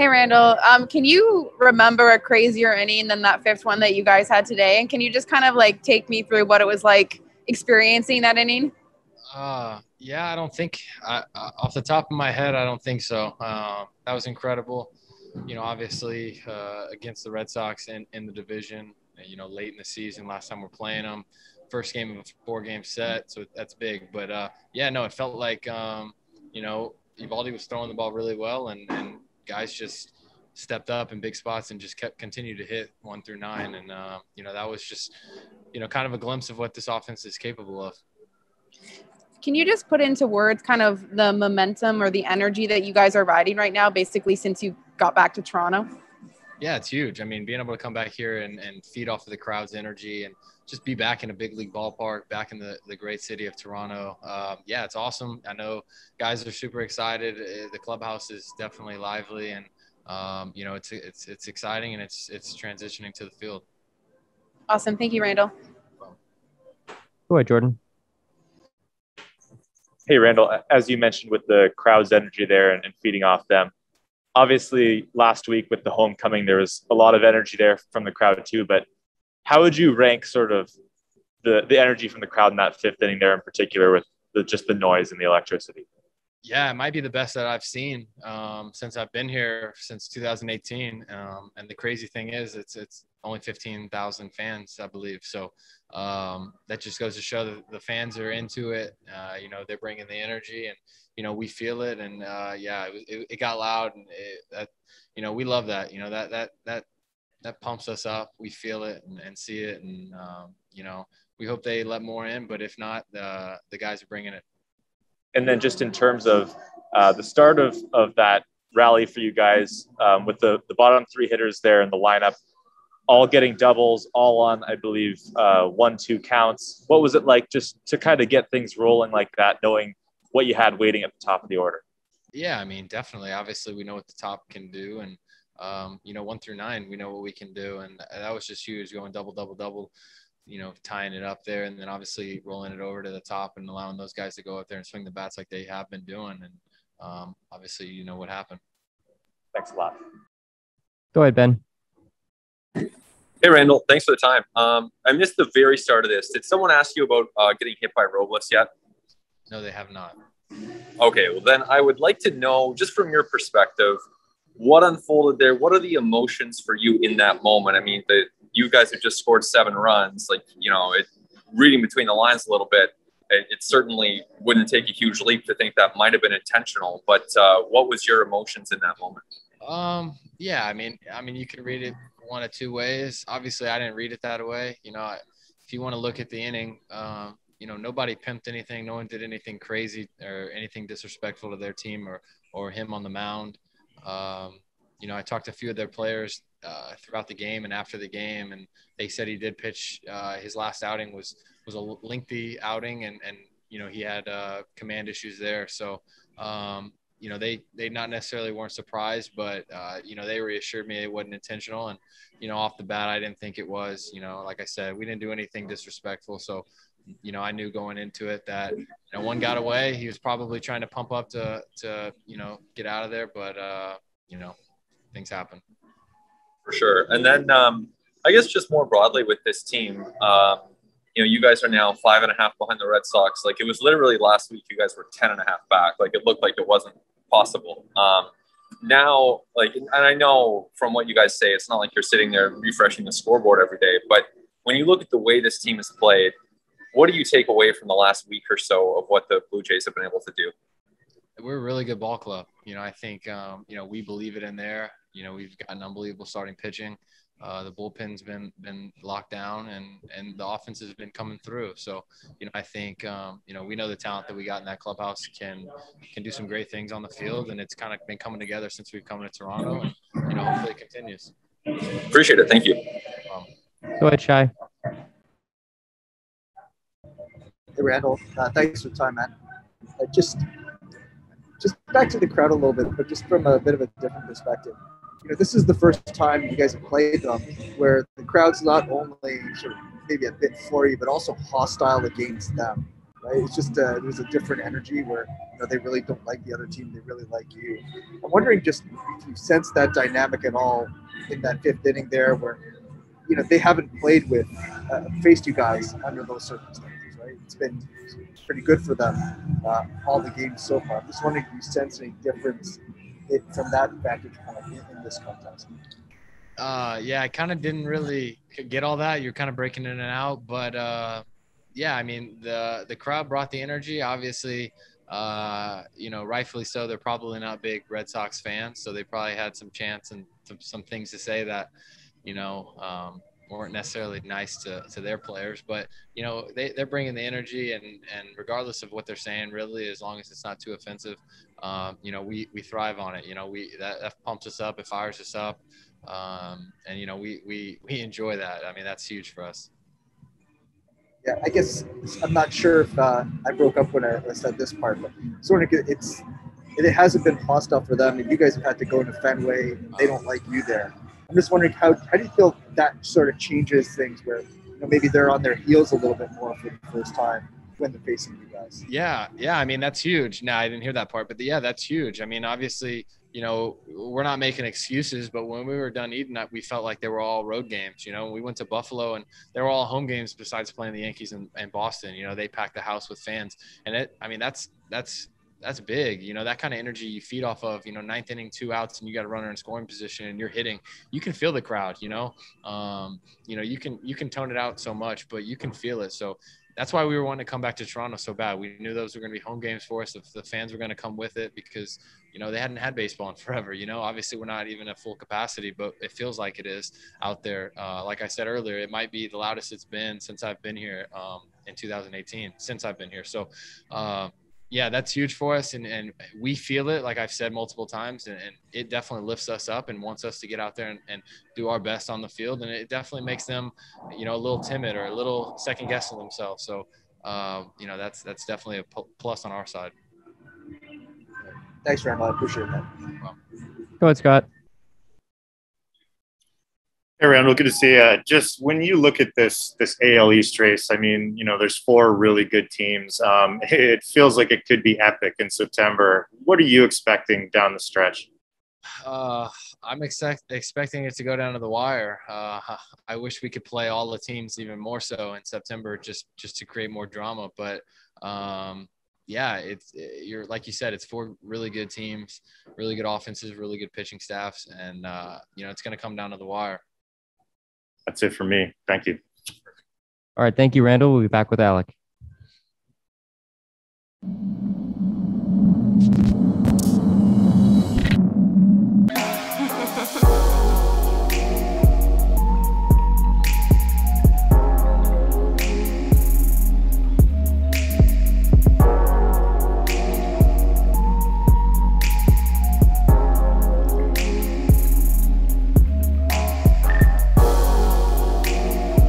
Hey, Randall, can you remember a crazier inning than that fifth one that you guys had today? And can you just kind of like take me through what it was like experiencing that inning? Yeah, I don't think off the top of my head, I don't think so. That was incredible. You know, obviously against the Red Sox in the division, you know, late in the season, last time we're playing them, first game of a 4-game set. So that's big. But yeah, no, it felt like, you know, Eovaldi was throwing the ball really well and guys just stepped up in big spots and just continued to hit 1 through 9. And, you know, that was just, you know, kind of a glimpse of what this offense is capable of. Can you just put into words kind of the momentum or the energy that you guys are riding right now, basically since you got back to Toronto? Yeah, it's huge. I mean, being able to come back here and feed off of the crowd's energy and just be back in a big league ballpark, back in the great city of Toronto. Yeah, it's awesome. I know guys are super excited. The clubhouse is definitely lively and, you know, it's exciting and it's transitioning to the field. Awesome. Thank you, Randall. Go ahead, Jordan. Hey, Randall, as you mentioned with the crowd's energy there and feeding off them, obviously last week with the homecoming, there was a lot of energy there from the crowd too, but how would you rank sort of the energy from the crowd in that fifth inning there in particular with just the noise and the electricity? Yeah, it might be the best that I've seen since I've been here since 2018. And the crazy thing is it's only 15,000 fans, I believe. So that just goes to show that the fans are into it. You know, they're bringing the energy and, you know, we feel it. And yeah, it got loud and you know, we love that, you know, that pumps us up. We feel it and see it. And, you know, we hope they let more in, but if not, the guys are bringing it. And then just in terms of the start of that rally for you guys with the bottom three hitters there in the lineup, all getting doubles, all on, I believe, 1-2 counts. What was it like just to kind of get things rolling like that, knowing what you had waiting at the top of the order? Yeah, I mean, definitely. Obviously, we know what the top can do. And, you know, 1 through 9, we know what we can do. And that was just huge, going double, double, double. You know, tying it up there and then obviously rolling it over to the top and allowing those guys to go up there and swing the bats like they have been doing. And obviously, you know what happened. Thanks a lot. Go ahead, Ben. Hey, Randall. Thanks for the time. I missed the very start of this. Did someone ask you about getting hit by Robles yet? No, they have not. Okay. Well, then I would like to know, just from your perspective, what unfolded there? What are the emotions for you in that moment? I mean, you guys have just scored 7 runs. Like, you know, reading between the lines a little bit, it certainly wouldn't take a huge leap to think that might have been intentional. But what was your emotions in that moment? Yeah, I mean, you can read it one of 2 ways. Obviously, I didn't read it that way. You know, if you want to look at the inning, you know, nobody pimped anything. No one did anything crazy or anything disrespectful to their team or him on the mound. You know, I talked to a few of their players throughout the game and after the game, and they said he did pitch. His last outing was a lengthy outing, and you know, he had command issues there. So, you know, they not necessarily weren't surprised, but you know, they reassured me it wasn't intentional. And you know, off the bat, I didn't think it was. You know, like I said, we didn't do anything disrespectful, so. You know, I knew going into it that, you know, one got away. He was probably trying to pump up to you know, get out of there. But, you know, things happen. For sure. And then I guess just more broadly with this team, you know, you guys are now 5.5 behind the Red Sox. Like, it was literally last week you guys were 10.5 back. Like, it looked like it wasn't possible. Now, like, and I know from what you guys say, it's not like you're sitting there refreshing the scoreboard every day. But when you look at the way this team has played, what do you take away from the last week or so of what the Blue Jays have been able to do? We're a really good ball club. You know, I think, you know, we believe it in there. You know, we've got an unbelievable starting pitching. The bullpen's been locked down and the offense has been coming through. So, you know, I think, you know, we know the talent that we got in that clubhouse can do some great things on the field. And it's kind of been coming together since we've come to Toronto. And, you know, hopefully it continues. Appreciate it. Thank you. Go ahead, Shai. Hey, Randall, thanks for the time, man. Just back to the crowd a little bit, but just from a bit of a different perspective. You know, this is the first time you guys have played them where the crowd's not only sort of maybe a bit for you, but also hostile against them. It's just there's a different energy where they really don't like the other team; they really like you. I'm wondering just if you sense that dynamic at all in that fifth inning there, where they haven't played with faced you guys under those circumstances, right? It's been pretty good for them all the games so far. I'm just wondering if you sense any difference from that vantage point in this contest. Yeah, I kind of didn't really get all that. You're kind of breaking in and out, but yeah, I mean, the crowd brought the energy, obviously, rightfully so. They're probably not big Red Sox fans, so they probably had some chants and some things to say that, weren't necessarily nice to their players, but, they're bringing the energy and regardless of what they're saying, really, as long as it's not too offensive, we thrive on it. That pumps us up, it fires us up. We enjoy that. I mean, that's huge for us. Yeah, I guess I'm not sure if I broke up when I said this part, but sort of it hasn't been hostile for them, and you guys have had to go into Fenway. And they don't like you there. I'm just wondering how do you feel that sort of changes things, where maybe they're on their heels a little bit more for the first time when they're facing you guys? Yeah. I mean, that's huge. Now, I didn't hear that part, but yeah, that's huge. I mean, obviously, we're not making excuses, but when we were done eating that, we felt like they were all road games. We went to Buffalo and they were all home games besides playing the Yankees and Boston. They packed the house with fans, and that's big. That kind of energy you feed off of. Ninth inning, 2 outs, and you got a runner in scoring position, and you're hitting. You can feel the crowd. You can tone it out so much, but you can feel it. So that's why we were wanting to come back to Toronto so bad. We knew those were going to be home games for us. If the fans were going to come with it, because they hadn't had baseball in forever. Obviously we're not even at full capacity, but it feels like it is out there. Like I said earlier, it might be the loudest it's been since I've been here in 2018. Since I've been here, so. Yeah, that's huge for us, and we feel it, like I've said multiple times, and it definitely lifts us up and wants us to get out there and do our best on the field, and it definitely makes them, a little timid or a little second-guessing themselves. So, that's definitely a plus on our side. Thanks, Randall. I appreciate that. Wow. Go ahead, Scott. Hey, Randall, good to see you. Just when you look at this AL East race, I mean, there's 4 really good teams. It feels like it could be epic in September. What are you expecting down the stretch? I'm expecting it to go down to the wire. I wish we could play all the teams even more so in September just to create more drama. But, yeah, you're like you said, it's 4 really good teams, really good offenses, really good pitching staffs, and, it's going to come down to the wire. That's it for me. Thank you. All right. Thank you, Randall. We'll be back with Alec.